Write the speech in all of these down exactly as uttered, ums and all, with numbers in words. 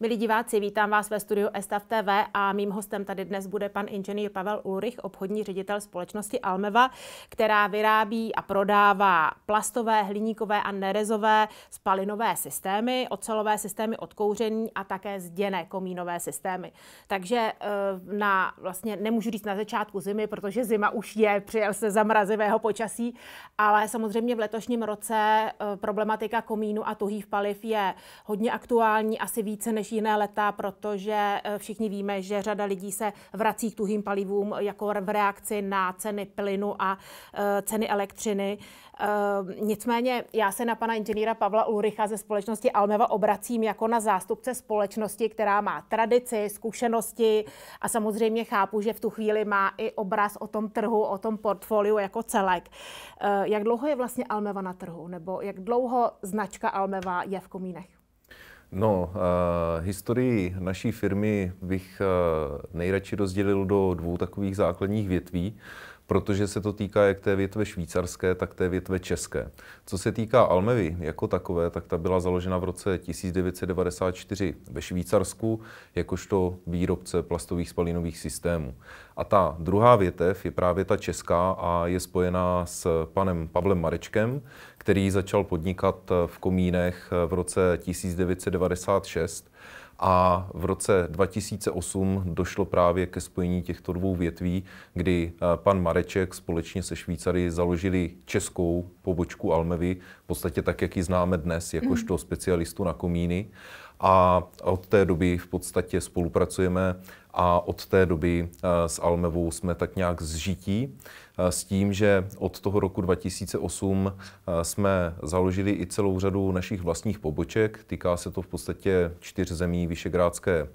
Milí diváci, vítám vás ve studiu EStav T V a mým hostem tady dnes bude pan inženýr Pavel Ulrich, obchodní ředitel společnosti Almeva, která vyrábí a prodává plastové, hliníkové a nerezové spalinové systémy, ocelové systémy od kouření a také zděné komínové systémy. Takže na, vlastně nemůžu říct na začátku zimy, protože zima už je, přijel se za mrazivého počasí, ale samozřejmě v letošním roce problematika komínu a tuhých paliv je hodně aktuální, asi více než jiné leta, protože všichni víme, že řada lidí se vrací k tuhým palivům jako v reakci na ceny plynu a e, ceny elektřiny. E, nicméně já se na pana inženýra Pavla Ulricha ze společnosti Almeva obracím jako na zástupce společnosti, která má tradici, zkušenosti a samozřejmě chápu, že v tu chvíli má i obraz o tom trhu, o tom portfoliu jako celek. E, jak dlouho je vlastně Almeva na trhu, nebo jak dlouho značka Almeva je v komínech? No, uh, historii naší firmy bych uh, nejradši rozdělil do dvou takových základních větví, protože se to týká jak té větve švýcarské, tak té větve české. Co se týká Almevy jako takové, tak ta byla založena v roce tisíc devět set devadesát čtyři ve Švýcarsku jakožto výrobce plastových spalinových systémů. A ta druhá větev je právě ta česká a je spojená s panem Pavlem Marečkem, který začal podnikat v komínech v roce tisíc devět set devadesát šest. A v roce dva tisíce osm došlo právě ke spojení těchto dvou větví, kdy pan Mareček společně se Švýcary založili českou pobočku Almevy, v podstatě tak, jak ji známe dnes, jakožto specialistu na komíny. A od té doby v podstatě spolupracujeme a od té doby s Almevou jsme tak nějak zžití s tím, že od toho roku dva tisíce osm jsme založili i celou řadu našich vlastních poboček. Týká se to v podstatě čtyř zemí Visegrádské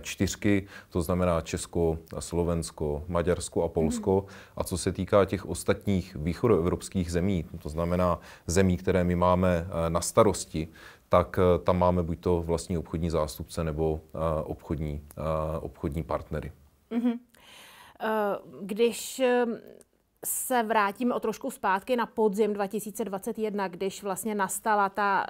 čtyřky, to znamená Česko, Slovensko, Maďarsko a Polsko. A co se týká těch ostatních východoevropských zemí, to znamená zemí, které my máme na starosti, tak tam máme buď to vlastní obchodní zástupce nebo obchodní, obchodní partnery. Mm-hmm. Když se vrátíme o trošku zpátky na podzim dva tisíce dvacet jedna, když vlastně nastala ta,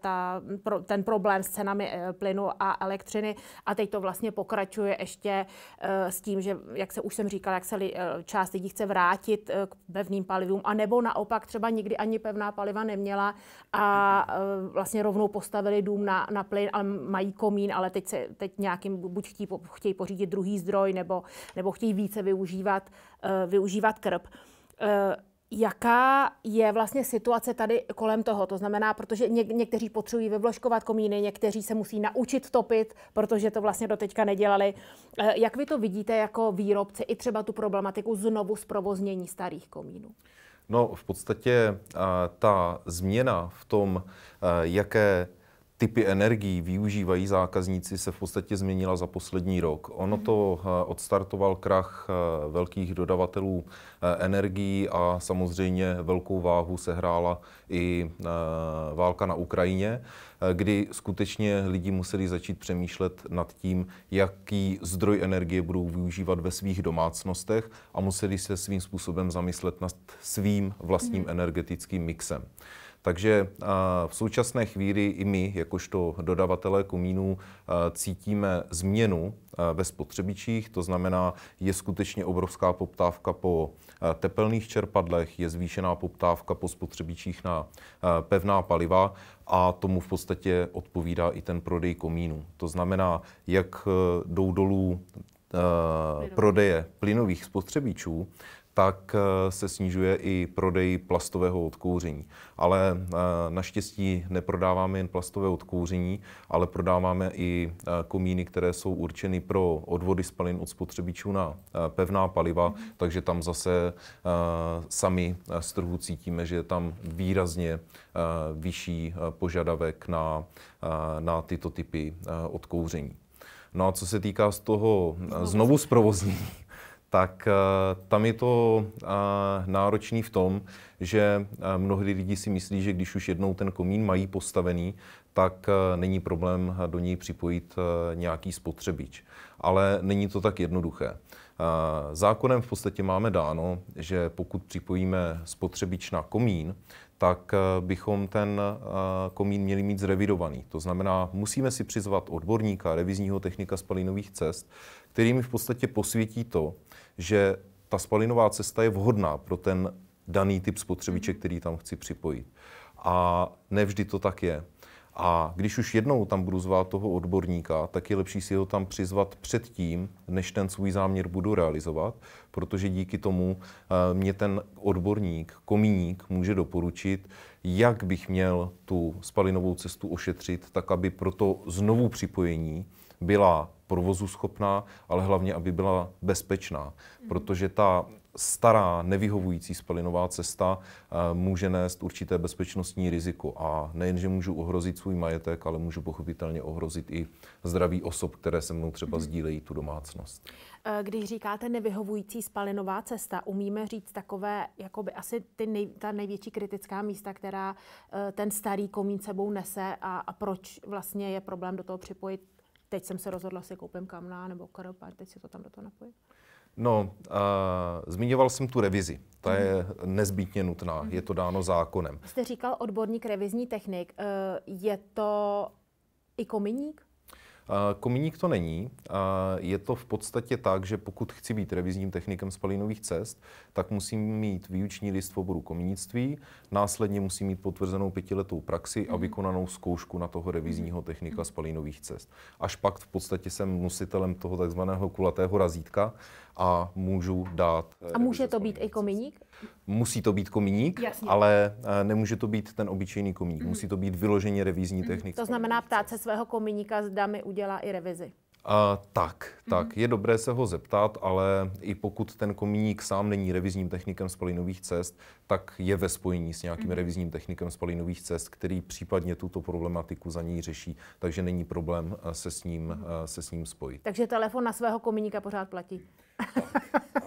ta, ten problém s cenami plynu a elektřiny a teď to vlastně pokračuje ještě s tím, že, jak se už jsem říkala, jak se li, část lidí chce vrátit k pevným palivům, anebo naopak třeba nikdy ani pevná paliva neměla a vlastně rovnou postavili dům na, na plyn, ale mají komín, ale teď, se, teď nějakým buď chtí, chtějí pořídit druhý zdroj nebo, nebo chtějí více využívat, využívat krb. Jaká je vlastně situace tady kolem toho? To znamená, protože něk- někteří potřebují vyvložkovat komíny, někteří se musí naučit topit, protože to vlastně doteďka nedělali. Jak vy to vidíte jako výrobci i třeba tu problematiku znovu zprovoznění starých komínů? No, v podstatě ta změna v tom, jaké typy energií využívají zákazníci, se v podstatě změnila za poslední rok. Ono to odstartoval krach velkých dodavatelů energií a samozřejmě velkou váhu sehrála i válka na Ukrajině, kdy skutečně lidi museli začít přemýšlet nad tím, jaký zdroj energie budou využívat ve svých domácnostech a museli se svým způsobem zamyslet nad svým vlastním energetickým mixem. Takže v současné chvíli i my, jakožto dodavatelé komínů, cítíme změnu ve spotřebičích, to znamená, je skutečně obrovská poptávka po tepelných čerpadlech, je zvýšená poptávka po spotřebičích na pevná paliva a tomu v podstatě odpovídá i ten prodej komínů. To znamená, jak jdou dolů prodeje plynových spotřebičů, tak se snižuje i prodej plastového odkouření. Ale naštěstí neprodáváme jen plastové odkouření, ale prodáváme i komíny, které jsou určeny pro odvody spalin od spotřebičů na pevná paliva, mm. takže tam zase sami z trhu cítíme, že je tam výrazně vyšší požadavek na, na tyto typy odkouření. No a co se týká z toho znovu zprovoznění, tak tam je to náročný v tom, že mnohdy lidi si myslí, že když už jednou ten komín mají postavený, tak není problém do něj připojit nějaký spotřebič. Ale není to tak jednoduché. Zákonem v podstatě máme dáno, že pokud připojíme spotřebič na komín, tak bychom ten komín měli mít zrevidovaný. To znamená, musíme si přizvat odborníka, revizního technika spalinových cest, který mi v podstatě posvětí to, že ta spalinová cesta je vhodná pro ten daný typ spotřebiče, který tam chci připojit. A nevždy to tak je. A když už jednou tam budu zvát toho odborníka, tak je lepší si ho tam přizvat předtím, než ten svůj záměr budu realizovat, protože díky tomu mě ten odborník, komíník, může doporučit, jak bych měl tu spalinovou cestu ošetřit, tak aby pro to znovu připojení byla provozuschopná, ale hlavně, aby byla bezpečná, protože ta stará, nevyhovující spalinová cesta může nést určité bezpečnostní riziko. A nejenže můžu ohrozit svůj majetek, ale můžu pochopitelně ohrozit i zdraví osob, které se mnou třeba sdílejí tu domácnost. Když říkáte nevyhovující spalinová cesta, umíme říct takové, jakoby asi ty nej, ta největší kritická místa, která ten starý komín sebou nese a, a proč vlastně je problém do toho připojit? Teď jsem se rozhodla, si koupím kamna nebo karopáč, teď si to tam do toho napojím. No, uh, zmiňoval jsem tu revizi. Ta mm. je nezbytně nutná, mm. je to dáno zákonem. Jste říkal odborník revizní technik. Uh, je to i kominík? Uh, kominík to není. Uh, je to v podstatě tak, že pokud chci být revizním technikem spalinových cest, tak musím mít výuční list v oboru kominictví, následně musím mít potvrzenou pětiletou praxi mm. a vykonanou zkoušku na toho revizního technika mm. spalinových cest. Až pak v podstatě jsem nositelem toho takzvaného kulatého razítka, a můžu dát... A může to být i kominík? Musí to být kominík, jasně, ale nemůže to být ten obyčejný kominík. Mm. Musí to být vyloženě revizní mm. technik. To znamená ptát se svého kominíka, zda mi udělá i revizi. A, tak, tak. Mm. Je dobré se ho zeptat, ale i pokud ten kominík sám není revizním technikem spalinových cest, tak je ve spojení s nějakým mm. revizním technikem spalinových cest, který případně tuto problematiku za ní řeší, takže není problém se s ním, mm. se s ním spojit. Takže telefon na svého kominíka pořád platí.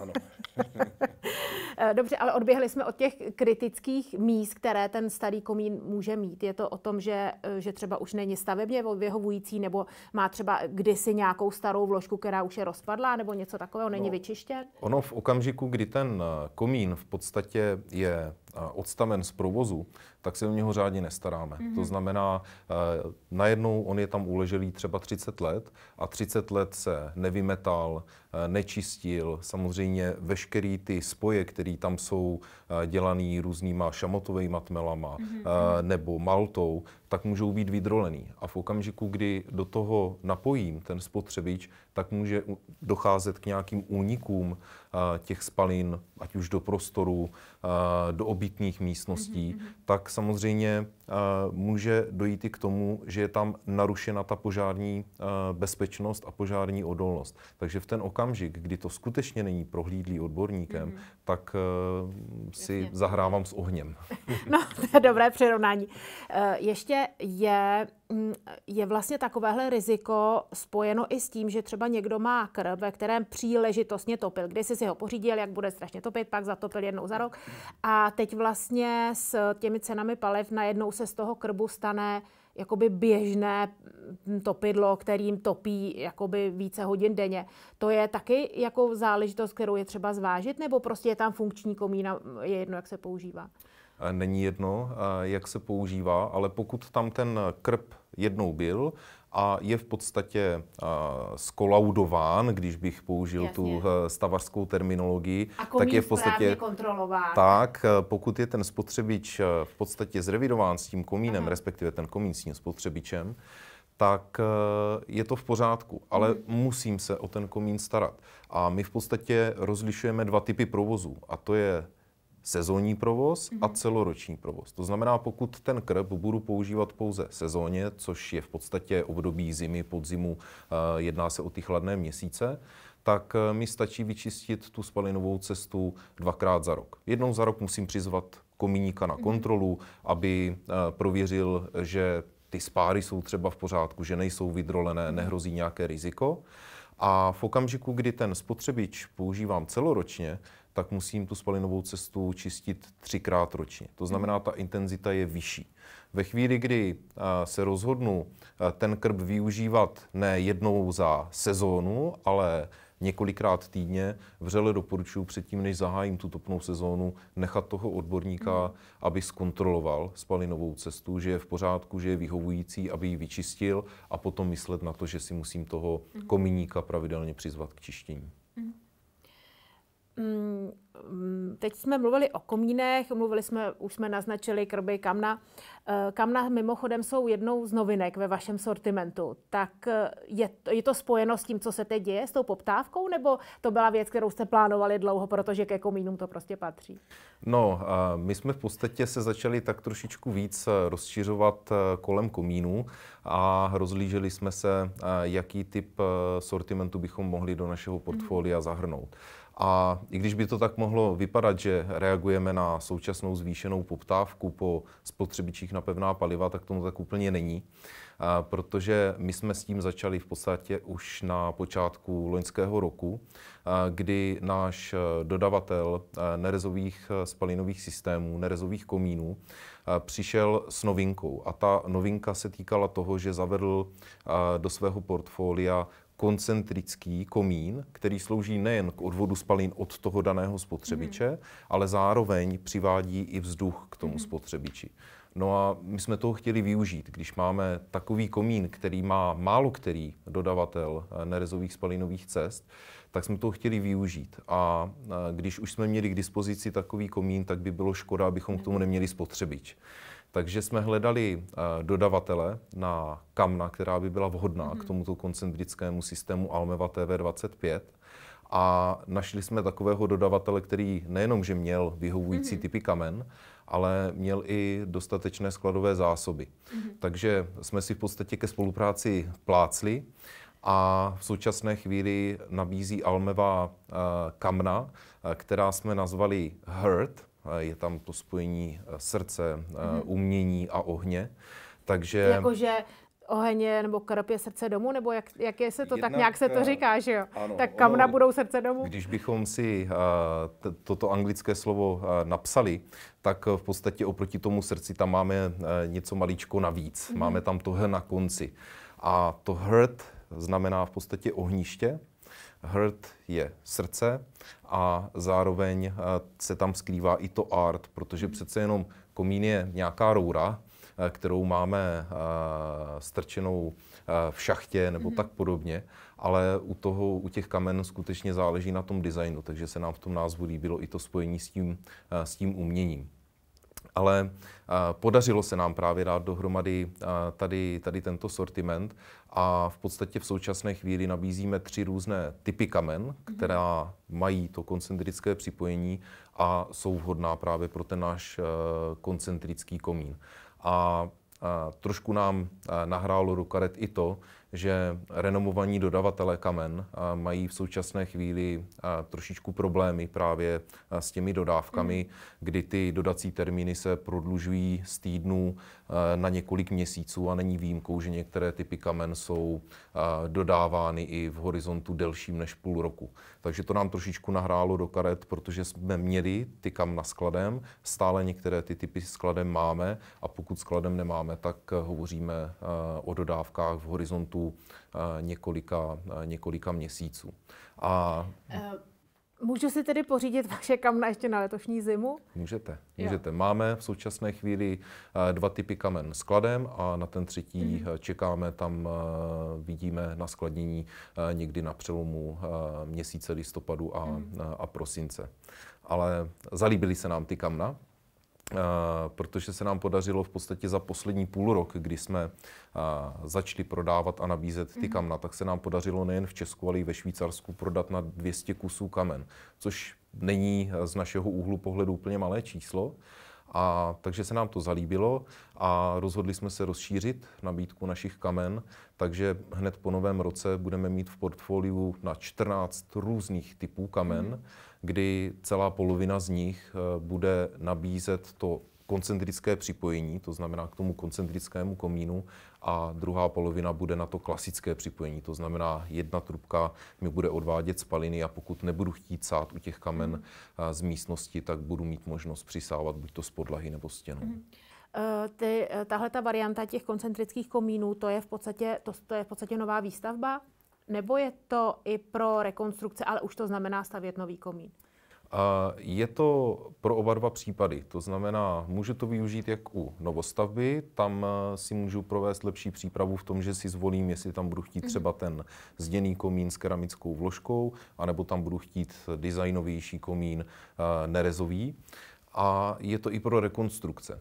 Ano. Dobře, ale odběhli jsme od těch kritických míst, které ten starý komín může mít. Je to o tom, že, že třeba už není stavebně vyhovující, nebo má třeba kdysi nějakou starou vložku, která už je rozpadlá, nebo něco takového, není no, vyčištěn? Ono v okamžiku, kdy ten komín v podstatě je odstaven z provozu, tak se o něho řádně nestaráme. Mm-hmm. To znamená, eh, najednou on je tam uleželý třeba třicet let a třicet let se nevymetal, eh, nečistil. Samozřejmě veškerý ty spoje, které tam jsou eh, dělaný různýma šamotovejma tmelama mm-hmm. eh, nebo maltou, tak můžou být vydrolený. A v okamžiku, kdy do toho napojím ten spotřebič, tak může docházet k nějakým únikům eh, těch spalin, ať už do prostoru, eh, do obytných místností, mm-hmm. tak samozřejmě uh, může dojít i k tomu, že je tam narušena ta požární uh, bezpečnost a požární odolnost. Takže v ten okamžik, kdy to skutečně není prohlídlý odborníkem, mm-hmm. tak uh, si Jasně. zahrávám s ohněm. No, to je dobré přirovnání. Uh, ještě je, je vlastně takovéhle riziko spojeno i s tím, že třeba někdo má krb, ve kterém příležitostně topil. Když jsi si ho pořídil, jak bude strašně topit, pak zatopil jednou za rok. A teď vlastně s těmi cenami paliv najednou se z toho krbu stane jakoby běžné topidlo, kterým topí jakoby více hodin denně. To je taky jako záležitost, kterou je třeba zvážit, nebo prostě je tam funkční komín a je jedno, jak se používá? Není jedno, jak se používá, ale pokud tam ten krb jednou byl a je v podstatě uh, skolaudován, když bych použil Jasně. tu uh, stavařskou terminologii, tak je v podstatě kontrolován. Tak, pokud je ten spotřebič uh, v podstatě zrevidován s tím komínem, Aha. respektive ten komín s tím spotřebičem, tak uh, je to v pořádku, ale hmm. musím se o ten komín starat. A my v podstatě rozlišujeme dva typy provozu, a to je sezónní provoz a celoroční provoz. To znamená, pokud ten krb budu používat pouze sezónně, což je v podstatě období zimy, podzimu, jedná se o ty chladné měsíce, tak mi stačí vyčistit tu spalinovou cestu dvakrát za rok. Jednou za rok musím přizvat komíníka na kontrolu, aby prověřil, že ty spáry jsou třeba v pořádku, že nejsou vydrolené, nehrozí nějaké riziko. A v okamžiku, kdy ten spotřebič používám celoročně, tak musím tu spalinovou cestu čistit třikrát ročně. To znamená, ta intenzita je vyšší. Ve chvíli, kdy se rozhodnu ten krb využívat ne jednou za sezónu, ale několikrát týdně. Vřele doporučuji předtím, než zahájím tu topnou sezónu, nechat toho odborníka, mm. aby zkontroloval spalinovou cestu, že je v pořádku, že je vyhovující, aby ji vyčistil a potom myslet na to, že si musím toho mm. komíníka pravidelně přizvat k čištění. Mm. Teď jsme mluvili o komínech, mluvili jsme, už jsme naznačili krby kamna. Kamna mimochodem jsou jednou z novinek ve vašem sortimentu. Tak je to, je to spojeno s tím, co se teď děje, s tou poptávkou, nebo to byla věc, kterou jste plánovali dlouho, protože ke komínům to prostě patří? No, my jsme v podstatě se začali tak trošičku víc rozšiřovat kolem komínů a rozlíželi jsme se, jaký typ sortimentu bychom mohli do našeho portfolia zahrnout. A i když by to tak mohlo vypadat, že reagujeme na současnou zvýšenou poptávku po spotřebičích na pevná paliva, tak tomu tak úplně není, protože my jsme s tím začali v podstatě už na počátku loňského roku, kdy náš dodavatel nerezových spalinových systémů, nerezových komínů, přišel s novinkou. A ta novinka se týkala toho, že zavedl do svého portfolia koncentrický komín, který slouží nejen k odvodu spalin od toho daného spotřebiče, mm. ale zároveň přivádí i vzduch k tomu mm. spotřebiči. No a my jsme toho chtěli využít. Když máme takový komín, který má málo který dodavatel nerezových spalinových cest, tak jsme toho chtěli využít. A když už jsme měli k dispozici takový komín, tak by bylo škoda, abychom k tomu neměli spotřebič. Takže jsme hledali uh, dodavatele na kamna, která by byla vhodná mm-hmm. k tomuto koncentrickému systému Almeva T V dvacet pět. A našli jsme takového dodavatele, který nejenom, že měl vyhovující mm-hmm. typy kamen, ale měl i dostatečné skladové zásoby. Mm-hmm. Takže jsme si v podstatě ke spolupráci plácli a v současné chvíli nabízí Almeva uh, kamna, uh, která jsme nazvali Hearth. Je tam to spojení srdce, mm-hmm. umění a ohně. Takže jakože oheň nebo krb je srdce domu, nebo jak, jak je se to jednak, tak nějak se to říká, že jo? Ano, tak kamna ono, budou srdce domu? Když bychom si uh, toto anglické slovo uh, napsali, tak v podstatě oproti tomu srdci tam máme uh, něco maličko navíc. Mm-hmm. Máme tam to H na konci. A to Hearth znamená v podstatě ohniště. Hearth je srdce a zároveň se tam skrývá i to art, protože přece jenom komín je nějaká roura, kterou máme strčenou v šachtě nebo mm-hmm. tak podobně, ale u toho, u těch kamen skutečně záleží na tom designu, takže se nám v tom názvu líbilo i to spojení s tím, s tím uměním. Ale podařilo se nám právě dát dohromady tady, tady tento sortiment a v podstatě v současné chvíli nabízíme tři různé typy kamen, která mají to koncentrické připojení a jsou vhodná právě pro ten náš koncentrický komín. A trošku nám nahrálo do karet i to, že renomovaní dodavatelé kamen mají v současné chvíli trošičku problémy právě s těmi dodávkami, mm. kdy ty dodací termíny se prodlužují z týdnů na několik měsíců a není výjimkou, že některé typy kamen jsou dodávány i v horizontu delším než půl roku. Takže to nám trošičku nahrálo do karet, protože jsme měli ty kamna skladem, stále některé ty typy skladem máme a pokud skladem nemáme, tak hovoříme o dodávkách v horizontu Několika, několika měsíců. A můžu si tedy pořídit vaše kamna ještě na letošní zimu? Můžete, můžete. Jo. Máme v současné chvíli dva typy kamen skladem a na ten třetí mm-hmm. čekáme, tam vidíme na skladnění někdy na přelomu měsíce listopadu a, mm-hmm. a prosince. Ale zalíbily se nám ty kamna, Uh, protože se nám podařilo v podstatě za poslední půl rok, kdy jsme uh, začali prodávat a nabízet ty mm-hmm. kamna, tak se nám podařilo nejen v Česku, ale i ve Švýcarsku prodat na dvě stě kusů kamen, což není z našeho úhlu pohledu úplně malé číslo. A takže se nám to zalíbilo a rozhodli jsme se rozšířit nabídku našich kamen, takže hned po novém roce budeme mít v portfoliu na čtrnáct různých typů kamen, mm-hmm. kdy celá polovina z nich bude nabízet to koncentrické připojení, to znamená k tomu koncentrickému komínu, a druhá polovina bude na to klasické připojení, to znamená jedna trubka mi bude odvádět spaliny a pokud nebudu chtít sát u těch kamen mm. z místnosti, tak budu mít možnost přisávat buď to z podlahy nebo stěnu. Mm. Ty, tahle ta varianta těch koncentrických komínů, to je v podstatě, to, to je v podstatě nová výstavba? nebo je to i pro rekonstrukce, ale už to znamená stavět nový komín? A je to pro oba dva případy, to znamená, můžu to využít jak u novostavby, tam si můžu provést lepší přípravu v tom, že si zvolím, jestli tam budu chtít třeba ten zděný komín s keramickou vložkou, anebo tam budu chtít designovější komín nerezový. A je to i pro rekonstrukce.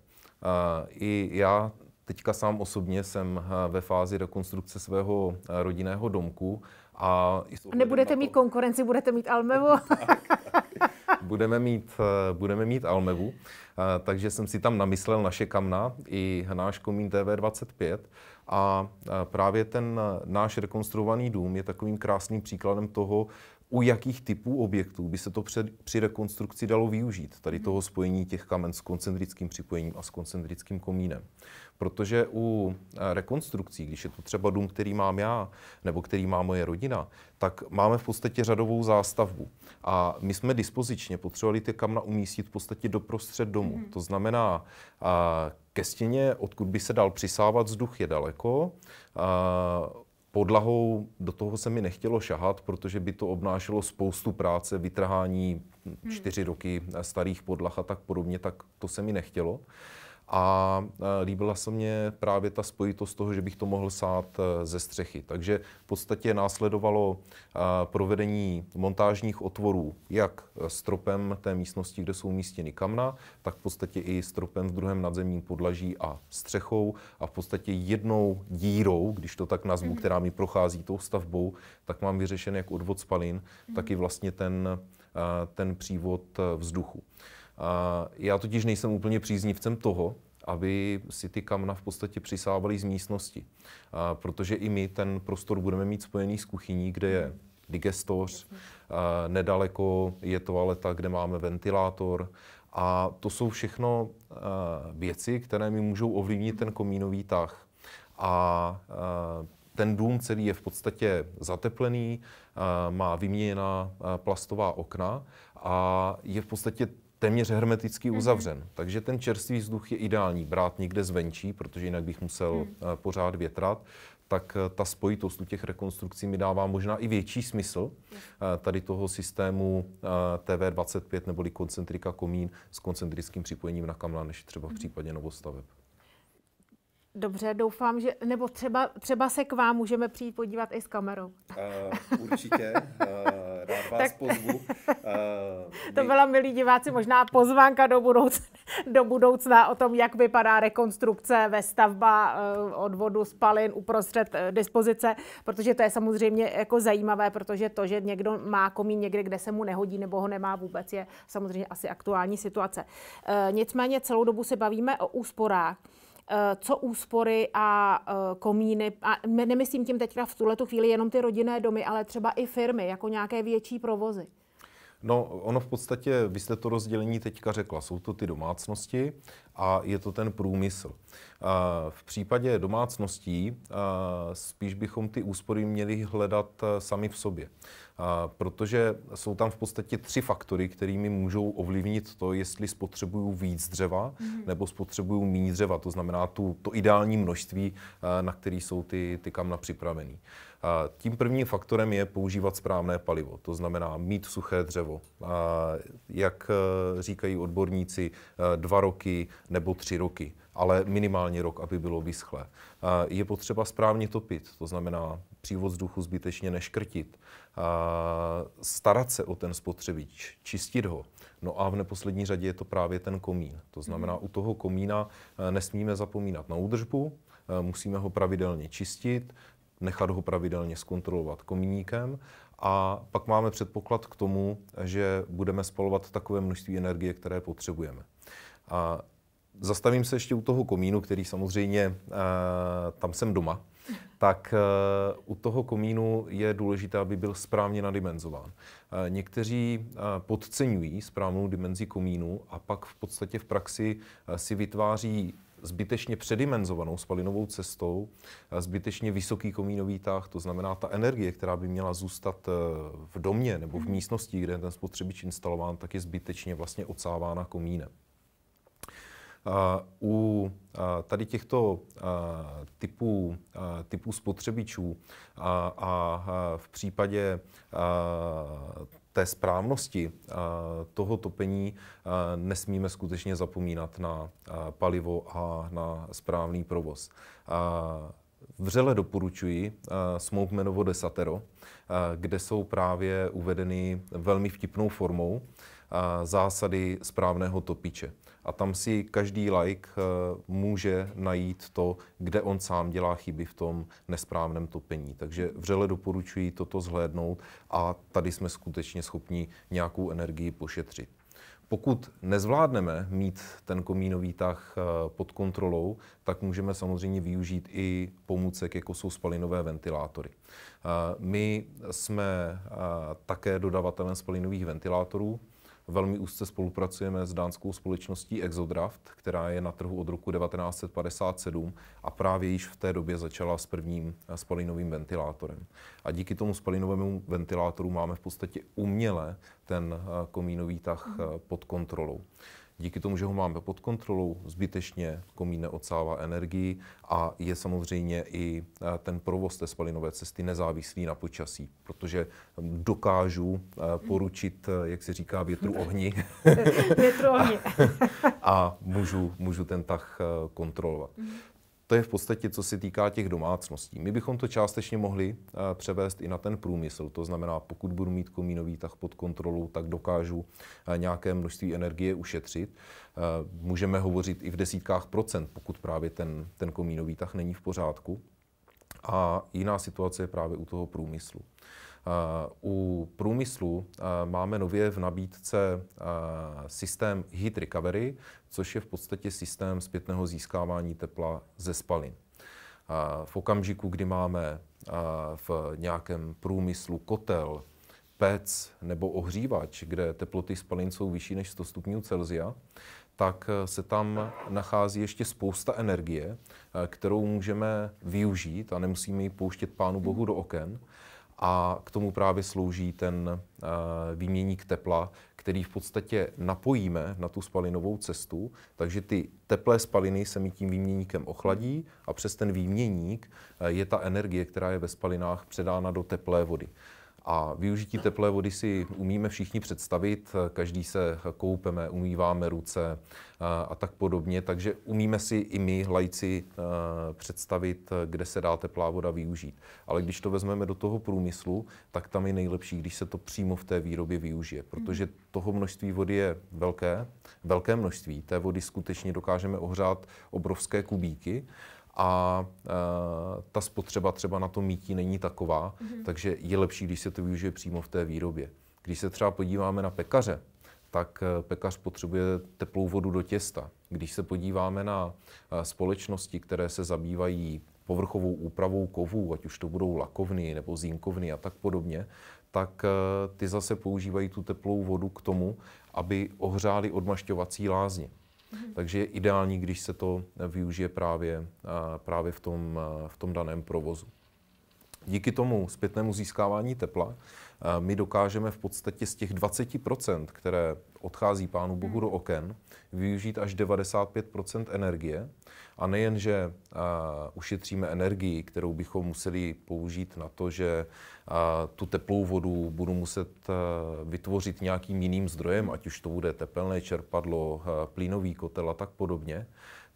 I já teďka sám osobně jsem ve fázi rekonstrukce svého rodinného domku. A, a nebudete mít konkurenci, budete mít Almevu. Budeme mít, budeme mít Almevu, takže jsem si tam namyslel naše kamna i náš komín T V dvacet pět a právě ten náš rekonstruovaný dům je takovým krásným příkladem toho, u jakých typů objektů by se to před, při rekonstrukci dalo využít, tady toho spojení těch kamen s koncentrickým připojením a s koncentrickým komínem. Protože u rekonstrukcí, když je to třeba dům, který mám já, nebo který má moje rodina, tak máme v podstatě řadovou zástavbu. A my jsme dispozičně potřebovali ty kamna umístit v podstatě doprostřed domu. To znamená, ke stěně, odkud by se dal přisávat vzduch, je daleko. Podlahou do toho se mi nechtělo šahat, protože by to obnášelo spoustu práce, vytrhání čtyři roky starých podlah a tak podobně, tak to se mi nechtělo. A líbila se mně právě ta spojitost toho, že bych to mohl sát ze střechy. Takže v podstatě následovalo provedení montážních otvorů jak stropem té místnosti, kde jsou umístěny kamna, tak v podstatě i stropem v druhém nadzemním podlaží a střechou a v podstatě jednou dírou, když to tak nazvu, mm-hmm. která mi prochází tou stavbou, tak mám vyřešen jak odvod spalin, mm-hmm. tak i vlastně ten, ten přívod vzduchu. Já totiž nejsem úplně příznivcem toho, aby si ty kamna v podstatě přisávaly z místnosti, protože i my ten prostor budeme mít spojený s kuchyní, kde je digestoř, nedaleko je toaleta, kde máme ventilátor a to jsou všechno věci, které mi můžou ovlivnit ten komínový tah. A ten dům celý je v podstatě zateplený, má vyměněná plastová okna a je v podstatě téměř hermeticky uzavřen. Mm-hmm. Takže ten čerstvý vzduch je ideální brát někde zvenčí, protože jinak bych musel mm. pořád větrat. Tak ta spojitost u těch rekonstrukcí mi dává možná i větší smysl tady toho systému T V dvacet pět neboli koncentrika komín s koncentrickým připojením na kamna, než třeba v případě novostaveb. Dobře, doufám, že, nebo třeba, třeba se k vám můžeme přijít podívat i s kamerou. Uh, určitě, uh, rád vás tak, pozvu. Uh, my... To byla, milí diváci, možná pozvánka do budoucna, do budoucna o tom, jak vypadá rekonstrukce ve stavba uh, odvodu spalin uprostřed uh, dispozice, protože to je samozřejmě jako zajímavé, protože to, že někdo má komín někde, kde se mu nehodí nebo ho nemá vůbec, je samozřejmě asi aktuální situace. Uh, nicméně celou dobu se bavíme o úsporách. Co úspory a komíny, a nemyslím tím teďka v tuhletu chvíli jenom ty rodinné domy, ale třeba i firmy, jako nějaké větší provozy. No, ono v podstatě, vy jste to rozdělení teďka řekla, jsou to ty domácnosti a je to ten průmysl. V případě domácností spíš bychom ty úspory měli hledat sami v sobě, protože jsou tam v podstatě tři faktory, kterými můžou ovlivnit to, jestli spotřebuju víc dřeva nebo spotřebuju méně dřeva, to znamená tu, to ideální množství, na které jsou ty, ty kamna připravený. Tím prvním faktorem je používat správné palivo, to znamená mít suché dřevo. Jak říkají odborníci, dva roky nebo tři roky, ale minimálně rok, aby bylo vyschlé. Je potřeba správně topit, to znamená přívod vzduchu zbytečně neškrtit, starat se o ten spotřebič, čistit ho. No a v neposlední řadě je to právě ten komín, to znamená u toho komína nesmíme zapomínat na údržbu, musíme ho pravidelně čistit, nechat ho pravidelně zkontrolovat komíníkem a pak máme předpoklad k tomu, že budeme spalovat takové množství energie, které potřebujeme. A zastavím se ještě u toho komínu, který samozřejmě tam jsem doma, tak u toho komínu je důležité, aby byl správně nadimenzován. Někteří podceňují správnou dimenzi komínu a pak v podstatě v praxi si vytváří zbytečně předimenzovanou spalinovou cestou, zbytečně vysoký komínový tah, to znamená ta energie, která by měla zůstat v domě nebo v místnosti, kde je ten spotřebič instalován, tak je zbytečně vlastně odsávána komínem. U tady těchto typů, typů spotřebičů a, a v případě té správnosti toho topení nesmíme skutečně zapomínat na palivo a na správný provoz. Vřele doporučuji Smokemanovo desatero, kde jsou právě uvedeny velmi vtipnou formou zásady správného topiče. A tam si každý laik může najít to, kde on sám dělá chyby v tom nesprávném topení. Takže vřele doporučuji toto zhlédnout a tady jsme skutečně schopni nějakou energii pošetřit. Pokud nezvládneme mít ten komínový tah pod kontrolou, tak můžeme samozřejmě využít i pomůcek, jako jsou spalinové ventilátory. My jsme také dodavatelem spalinových ventilátorů. Velmi úzce spolupracujeme s dánskou společností Exodraft, která je na trhu od roku devatenáct set padesát sedm a právě již v té době začala s prvním spalinovým ventilátorem. A díky tomu spalinovému ventilátoru máme v podstatě uměle ten komínový tah pod kontrolou. Díky tomu, že ho máme pod kontrolou, zbytečně komín neodsává energii a je samozřejmě i ten provoz té spalinové cesty nezávislý na počasí, protože dokážu poručit, jak se říká, větru ohni. Větru ohni. a a můžu, můžu ten tah kontrolovat. To je v podstatě, co se týká těch domácností. My bychom to částečně mohli převést i na ten průmysl. To znamená, pokud budu mít komínový tah pod kontrolou, tak dokážu nějaké množství energie ušetřit. Můžeme hovořit i v desítkách procent, pokud právě ten, ten komínový tah není v pořádku. A jiná situace je právě u toho průmyslu. U průmyslu máme nově v nabídce systém Heat Recovery, což je v podstatě systém zpětného získávání tepla ze spalin. V okamžiku, kdy máme v nějakém průmyslu kotel, pec nebo ohřívač, kde teploty spalin jsou vyšší než sto stupňů Celsia, tak se tam nachází ještě spousta energie, kterou můžeme využít a nemusíme ji pouštět Pánu Bohu do oken. A k tomu právě slouží ten výměník tepla, který v podstatě napojíme na tu spalinovou cestu, takže ty teplé spaliny se mi tím výměníkem ochladí a přes ten výměník je ta energie, která je ve spalinách, předána do teplé vody. A využití teplé vody si umíme všichni představit, každý se koupeme, umýváme ruce a tak podobně, takže umíme si i my, laici, představit, kde se dá teplá voda využít. Ale když to vezmeme do toho průmyslu, tak tam je nejlepší, když se to přímo v té výrobě využije, protože toho množství vody je velké, velké množství, té vody skutečně dokážeme ohřát obrovské kubíky, a e, ta spotřeba třeba na to mýtí není taková, mm-hmm. takže je lepší, když se to využije přímo v té výrobě. Když se třeba podíváme na pekaře, tak pekař potřebuje teplou vodu do těsta. Když se podíváme na společnosti, které se zabývají povrchovou úpravou kovů, ať už to budou lakovny nebo zinkovny a tak podobně, tak e, ty zase používají tu teplou vodu k tomu, aby ohřáli odmašťovací lázně. Takže je ideální, když se to využije právě, právě v tom, v tom daném provozu. Díky tomu zpětnému získávání tepla my dokážeme v podstatě z těch dvaceti procent, které odchází Pánu Bohu do oken, využít až devadesát pět procent energie. A nejenže ušetříme energii, kterou bychom museli použít na to, že tu teplou vodu budu muset vytvořit nějakým jiným zdrojem, ať už to bude tepelné čerpadlo, plynový kotel a tak podobně,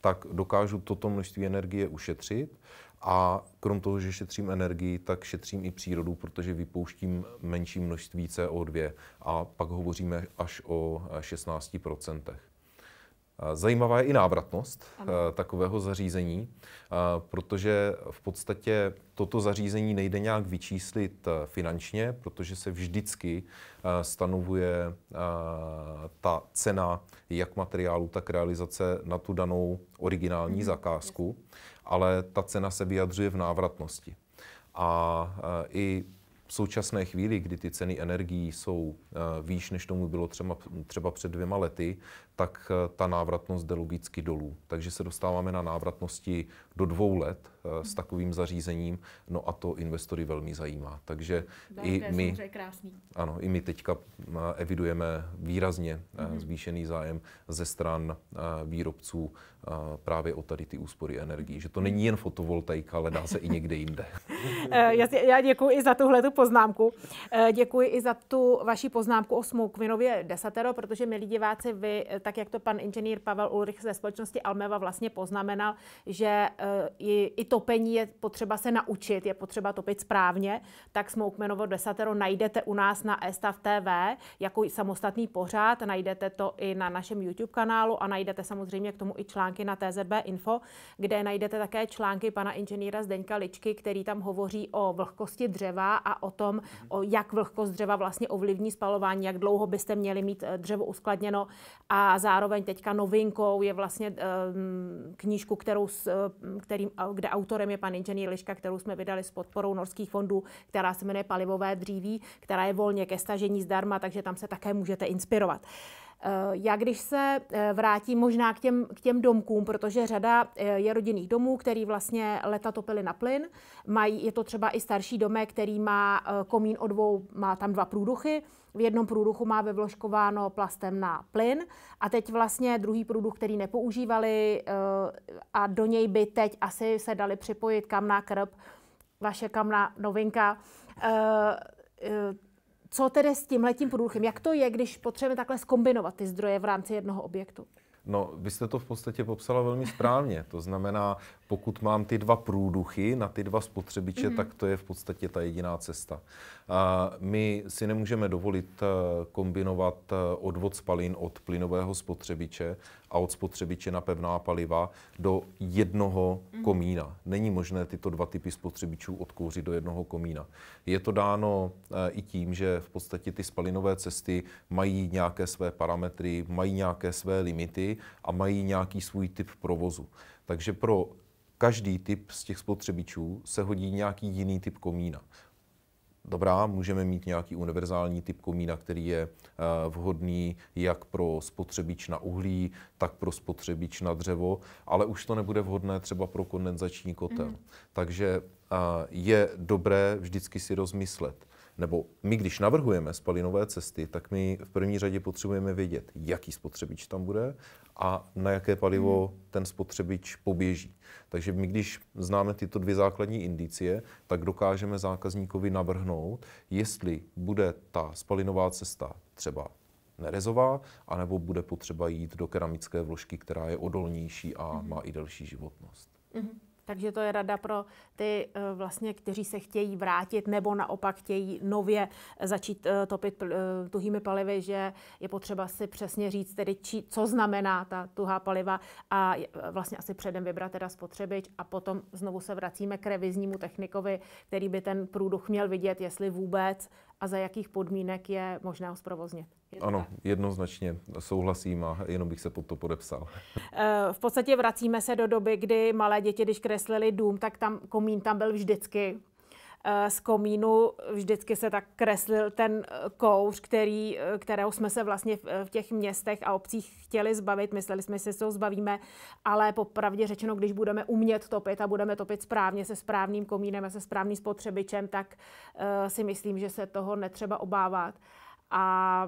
tak dokážu toto množství energie ušetřit. A krom toho, že šetřím energii, tak šetřím i přírodu, protože vypouštím menší množství C O dva a pak hovoříme až o šestnácti procentech. Zajímavá je i návratnost ano. takového zařízení, protože v podstatě toto zařízení nejde nějak vyčíslit finančně, protože se vždycky stanovuje ta cena jak materiálu, tak realizace na tu danou originální hmm. zakázku, ale ta cena se vyjadřuje v návratnosti. A i v současné chvíli, kdy ty ceny energií jsou výš, než tomu bylo třeba, třeba před dvěma lety, tak ta návratnost jde logicky dolů. Takže se dostáváme na návratnosti do dvou let s takovým zařízením, no a to investory velmi zajímá. Takže i my, ano, i my teďka evidujeme výrazně zvýšený zájem ze stran výrobců právě o tady ty úspory energií. Že to není jen fotovoltaika, ale dá se i někde jinde. Já děkuji i za tuhle tu poznámku. Děkuji i za tu vaši poznámku o Smokmanově desatero, protože, milí diváci, vy, tak jak to pan inženýr Pavel Ulrich ze společnosti Almeva vlastně poznamenal, že i topení je potřeba se naučit, je potřeba topit správně, tak Smokmanovo desatero najdete u nás na EStav T V jako samostatný pořád, najdete to i na našem YouTube kanálu a najdete samozřejmě k tomu i články na T Z B Info, kde najdete také články pana inženýra Zdeňka Lišky, který tam hovoří o vlhkosti dřeva a o tom, o jak vlhkost dřeva vlastně ovlivní spalování, jak dlouho byste měli mít dřevo uskladněno. A zároveň teďka novinkou je vlastně knížku, kterou, kterým, kde autorem je pan inženýr Liška, kterou jsme vydali s podporou norských fondů, která se jmenuje Palivové dříví, která je volně ke stažení zdarma, takže tam se také můžete inspirovat. Já když se vrátím možná k těm, k těm domkům, protože řada je rodinných domů, který vlastně leta topili na plyn. Mají, je to třeba i starší domek, který má komín o dvou, má tam dva průduchy. V jednom průduchu má vyvložkováno plastem na plyn a teď vlastně druhý průduch, který nepoužívali a do něj by teď asi se dali připojit kamná krb, vaše kamná novinka. Co tedy s tímhletím průduchem? Jak to je, když potřebujeme takhle zkombinovat ty zdroje v rámci jednoho objektu? No, vy jste to v podstatě popsala velmi správně. To znamená, pokud mám ty dva průduchy na ty dva spotřebiče, mm-hmm. tak to je v podstatě ta jediná cesta. A my si nemůžeme dovolit kombinovat odvod spalin od plynového spotřebiče a od spotřebiče na pevná paliva do jednoho mm-hmm. komína. Není možné tyto dva typy spotřebičů odkouřit do jednoho komína. Je to dáno i tím, že v podstatě ty spalinové cesty mají nějaké své parametry, mají nějaké své limity a mají nějaký svůj typ provozu. Takže pro každý typ z těch spotřebičů se hodí nějaký jiný typ komína. Dobrá, můžeme mít nějaký univerzální typ komína, který je uh, vhodný jak pro spotřebič na uhlí, tak pro spotřebič na dřevo, ale už to nebude vhodné třeba pro kondenzační kotel. Mm. Takže uh, je dobré vždycky si rozmyslet, nebo my, když navrhujeme spalinové cesty, tak my v první řadě potřebujeme vědět, jaký spotřebič tam bude a na jaké palivo hmm. ten spotřebič poběží. Takže my, když známe tyto dvě základní indicie, tak dokážeme zákazníkovi navrhnout, jestli bude ta spalinová cesta třeba nerezová, anebo bude potřeba jít do keramické vložky, která je odolnější a hmm. má i delší životnost. Hmm. Takže to je rada pro ty, vlastně, kteří se chtějí vrátit nebo naopak chtějí nově začít topit tuhými palivy, že je potřeba si přesně říct, tedy, či, co znamená ta tuhá paliva a vlastně asi předem vybrat teda spotřebič a potom znovu se vracíme k reviznímu technikovi, který by ten průduch měl vidět, jestli vůbec a za jakých podmínek je možné ho zprovoznit. Ano, jednoznačně souhlasím a jenom bych se pod to podepsal. V podstatě vracíme se do doby, kdy malé děti, když kreslili dům, tak tam komín tam byl vždycky. Z komínu vždycky se tak kreslil ten kouř, který, kterého jsme se vlastně v těch městech a obcích chtěli zbavit. Mysleli jsme si, že se ho zbavíme, ale popravdě řečeno, když budeme umět topit a budeme topit správně se správným komínem a se správným spotřebičem, tak uh, si myslím, že se toho netřeba obávat. A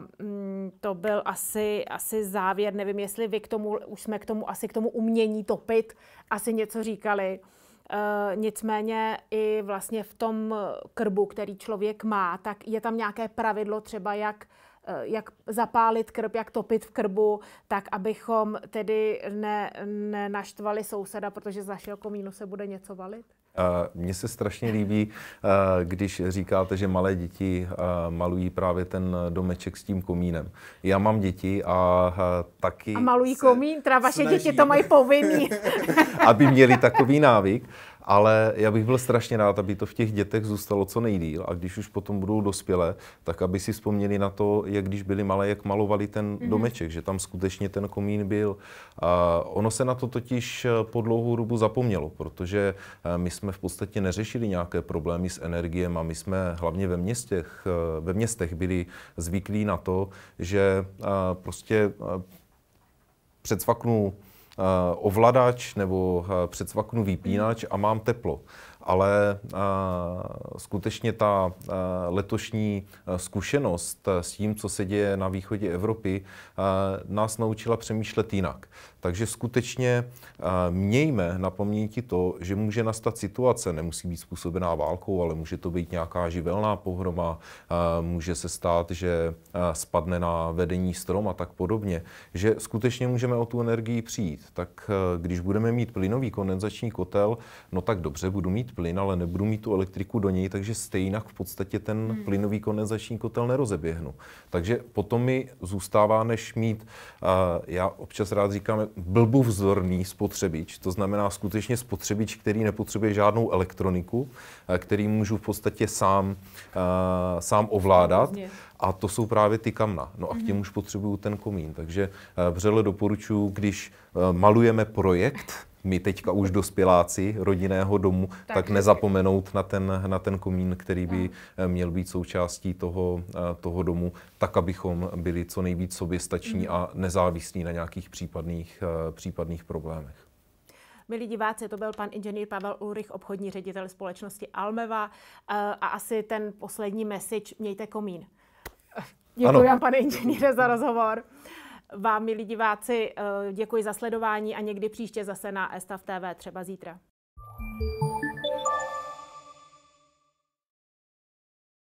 to byl asi, asi závěr. Nevím, jestli vy k tomu, už jsme k tomu, asi k tomu umění topit asi něco říkali. Uh, nicméně i vlastně v tom krbu, který člověk má, tak je tam nějaké pravidlo třeba, jak, uh, jak zapálit krb, jak topit v krbu, tak abychom tedy nenaštvali ne souseda, protože z našeho komínu se bude něco valit? Uh, Mně se strašně líbí, uh, když říkáte, že malé děti uh, malují právě ten domeček s tím komínem. Já mám děti a uh, taky... A malují komín? Teda vaše děti to mají povinný. Aby měli takový návyk. Ale já bych byl strašně rád, aby to v těch dětech zůstalo co nejdýl a když už potom budou dospělé, tak aby si vzpomněli na to, jak když byli malé, jak malovali ten mm-hmm. domeček, že tam skutečně ten komín byl. A ono se na to totiž po dlouhou dobu zapomnělo, protože my jsme v podstatě neřešili nějaké problémy s energiem a my jsme hlavně ve městech, ve městech byli zvyklí na to, že prostě přecvaknu ovladač nebo přecvaknu vypínač a mám teplo. Ale skutečně ta letošní zkušenost s tím, co se děje na východě Evropy, nás naučila přemýšlet jinak. Takže skutečně mějme na paměti to, že může nastat situace, nemusí být způsobená válkou, ale může to být nějaká živelná pohroma, může se stát, že spadne na vedení strom a tak podobně, že skutečně můžeme o tu energii přijít. Tak když budeme mít plynový kondenzační kotel, no tak dobře, budu mít plyn, ale nebudu mít tu elektriku do něj, takže stejně v podstatě ten hmm. plynový kondenzační kotel nerozeběhnu. Takže potom mi zůstává, než mít, já občas rád říkám, blbůvzdorný spotřebič, to znamená skutečně spotřebič, který nepotřebuje žádnou elektroniku, který můžu v podstatě sám, sám ovládat. A to jsou právě ty kamna. No a k těm už potřebuju ten komín. Takže vřele doporučuji, když malujeme projekt, my teďka už dospěláci rodinného domu, tak, tak nezapomenout na ten, na ten komín, který by měl být součástí toho, toho domu, tak, abychom byli co nejvíc soběstační a nezávislí na nějakých případných, případných problémech. Milí diváci, to byl pan inženýr Pavel Ulrich, obchodní ředitel společnosti Almeva. A asi ten poslední message, mějte komín. Děkuji vám, pane inženýre, za rozhovor. Vám, milí diváci, děkuji za sledování a někdy příště zase na EStav T V, třeba zítra.